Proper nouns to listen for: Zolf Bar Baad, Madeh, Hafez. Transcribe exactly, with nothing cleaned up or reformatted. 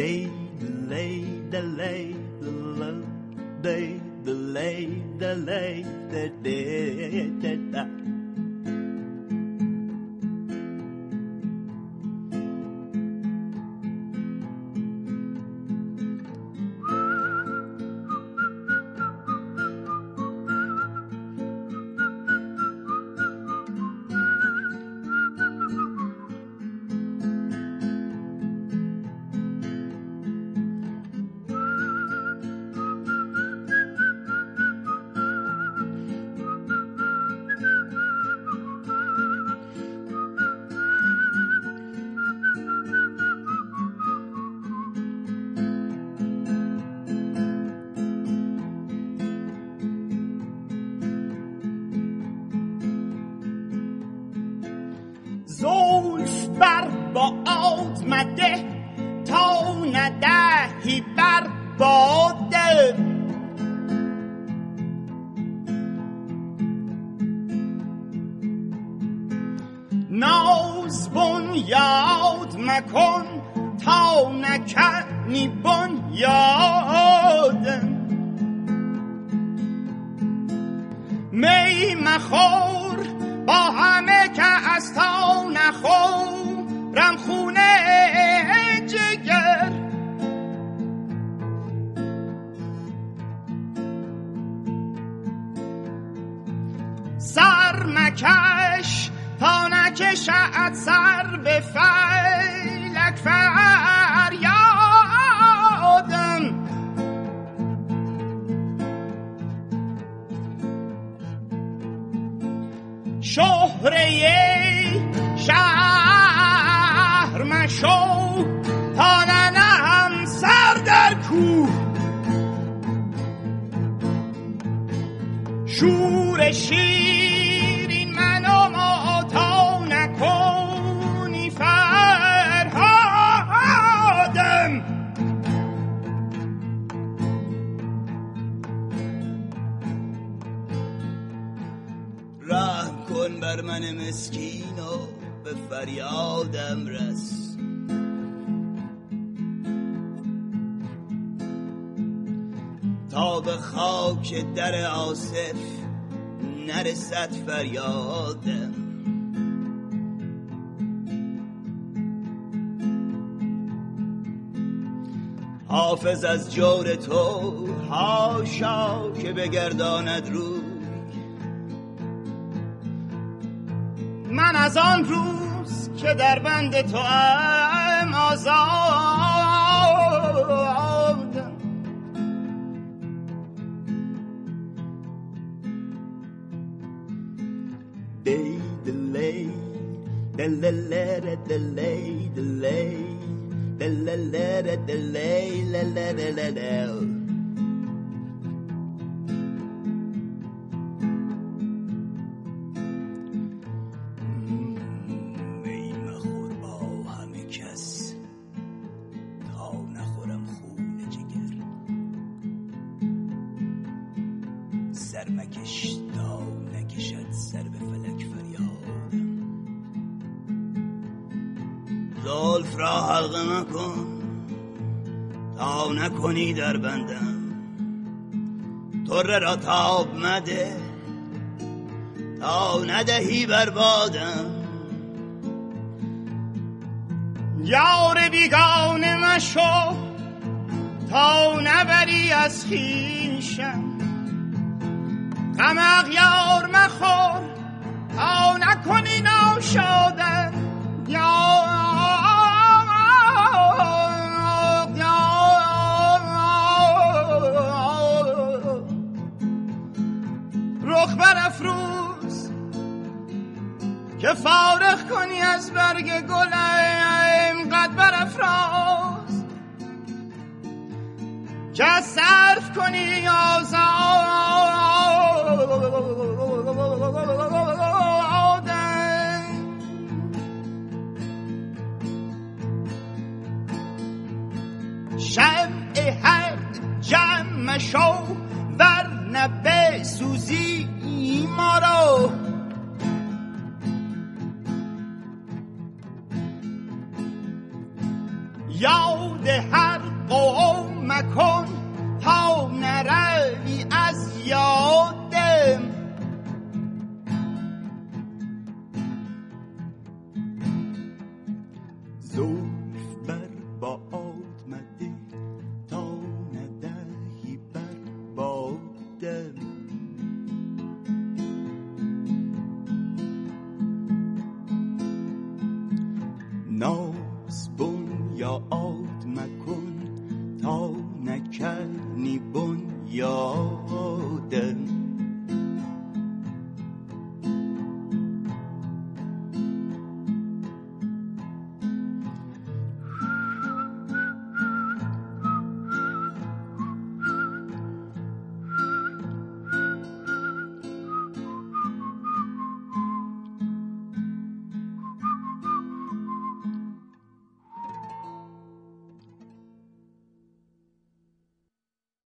Day, delay, delay, delay, day, delay, delay, day, day, day. Zolf Bar Baad made ta nadahi bar baad. Naz bunyad makon ta nakani bunyad. می مخور با همه که از تا نخورم خونه جگر. سر مکش تا نکشد سر به فلک فریادم. شهره شهر مشو تا ننهم سر در کوه. شور شیرین منو ما تا نکنی فرهادم. رحم کن بر من مسکین و به فریادم رس. تا به خاک در آصف نرسد فریادم. حافظ از جور تو حاشا که بگرداند رو. من از آن روز که در بند تو ام آزادم. دی دلی دللره دلی دلی دللره دلی للللل. سر مکش تا نکشد سر به فلک فریادم. زلف را حلقه مکن تا نکنی در بندم. طره را تاب مده تا ندهی بر بادم. یار بیگانه مشو تا نبری از خویشم. غم اغیار مخور تا نکنی ناشادم. رخ برافروز که فارغ کنی از برگ گل. اینقدر برافراز که صرف کنی آزاد. شمع هر جمع شو ورنه بسوزی ما رو. یاد هر قوم مکن تا نروی از یادم. زلف بر باد مده تا ندهی بر بادم. ناز بون یا آد مکن تا نکنی بون